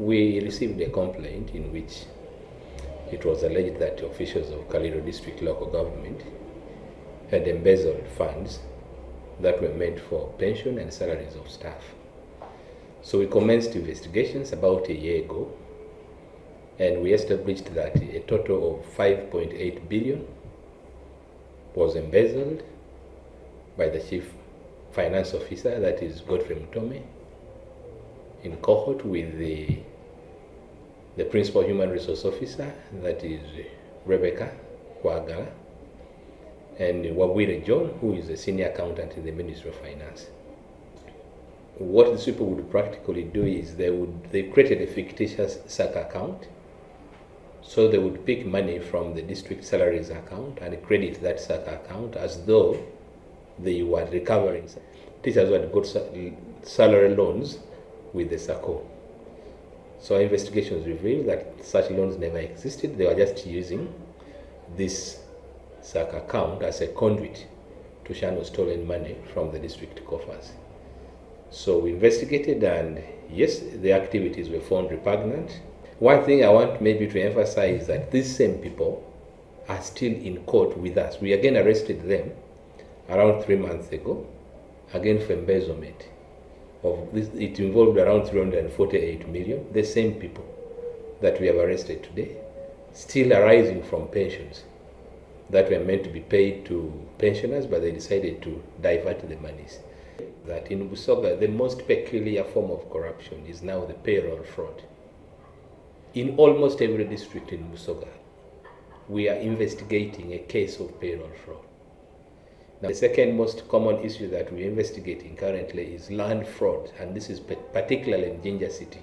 we received a complaint in which it was alleged that officials of Kaliro District local government had embezzled funds that were meant for pension and salaries of staff. So we commenced investigations about a year ago, and we established that a total of 5.8 billion was embezzled by the chief finance officer, that is Godfrey Mutome, in cohort with the principal human resource officer, that is Rebecca Kwagala, and Wabwire John, who is a senior accountant in the Ministry of Finance. What these people would practically do is they created a fictitious SACCO account. So they would pick money from the district salaries account and credit that SACCO account as though they were recovering. Teachers who had got salary loans with the SACCO. So our investigations revealed that such loans never existed. They were just using this SACCO account as a conduit to channel stolen money from the district coffers. So we investigated, and yes, the activities were found repugnant. One thing I want maybe to emphasize is that these same people are still in court with us. We again arrested them around 3 months ago, again for embezzlement. Of this, it involved around 348 million, the same people that we have arrested today, still arising from pensions that were meant to be paid to pensioners, but they decided to divert the monies. That in Busoga, the most peculiar form of corruption is now the payroll fraud. In almost every district in Busoga, we are investigating a case of payroll fraud. Now, the second most common issue that we are investigating currently is land fraud, and this is particularly in Ginger City.